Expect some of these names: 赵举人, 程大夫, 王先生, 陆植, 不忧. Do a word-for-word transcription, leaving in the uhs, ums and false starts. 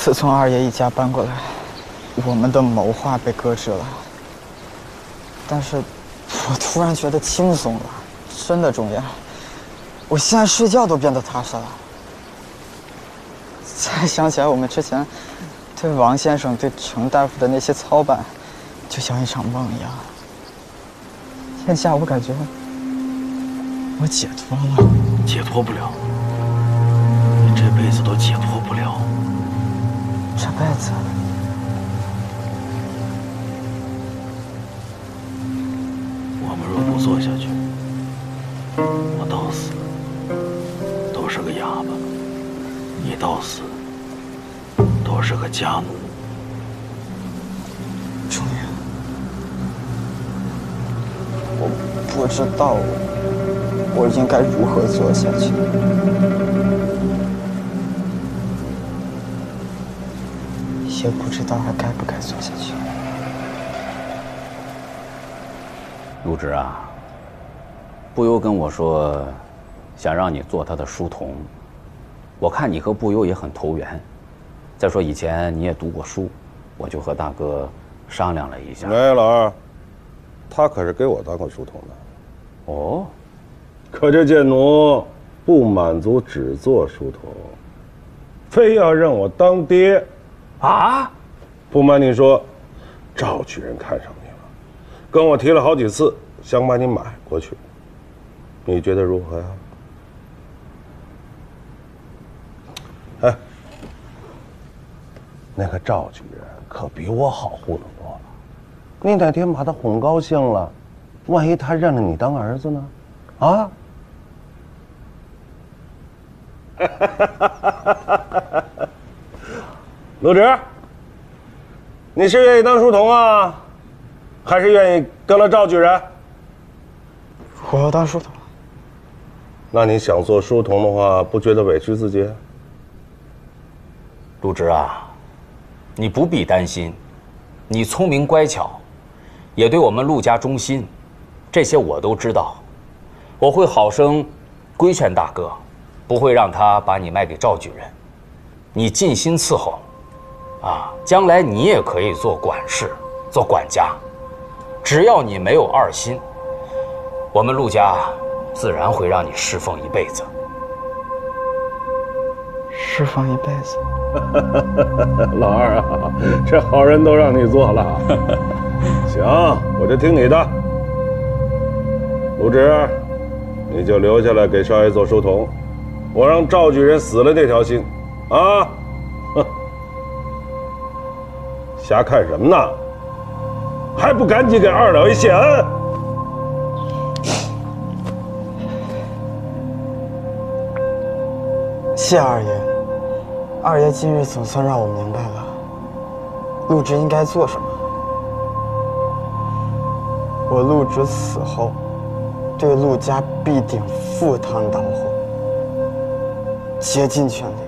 自从二爷一家搬过来，我们的谋划被搁置了。但是，我突然觉得轻松了，真的重要。我现在睡觉都变得踏实了。才想起来，我们之前对王先生、对程大夫的那些操办，就像一场梦一样。现在我感觉我解脱了，解脱不了，你这辈子都解脱不了。 这辈子，我们若不做下去，我到死都是个哑巴；你到死都是个家奴。钟爷，我不知道我应该如何做下去。 也不知道还该不该做下去。陆植啊，不忧跟我说，想让你做他的书童。我看你和不忧也很投缘。再说以前你也读过书，我就和大哥商量了一下。喂，老二，他可是给我当过书童的。哦，可这贱奴不满足只做书童，非要让我当爹。 啊！不瞒你说，赵举人看上你了，跟我提了好几次，想把你买过去。你觉得如何呀？哎，那个赵举人可比我好糊弄多了。你哪天把他哄高兴了，万一他认了你当儿子呢？啊！ 陆植，你是愿意当书童啊，还是愿意跟了赵举人？我要当书童。那你想做书童的话，不觉得委屈自己？陆植啊，你不必担心，你聪明乖巧，也对我们陆家忠心，这些我都知道。我会好生规劝大哥，不会让他把你卖给赵举人。你尽心伺候。 啊，将来你也可以做管事，做管家，只要你没有二心，我们陆家自然会让你侍奉一辈子。侍奉一辈子，老二啊，这好人都让你做了。行，我就听你的。陆植，你就留下来给少爷做书童，我让赵举人死了这条心，啊。 瞎看什么呢？还不赶紧给二老爷谢恩！谢二爷，二爷今日总算让我明白了，陆植应该做什么。我陆植死后，对陆家必定赴汤蹈火，竭尽全力。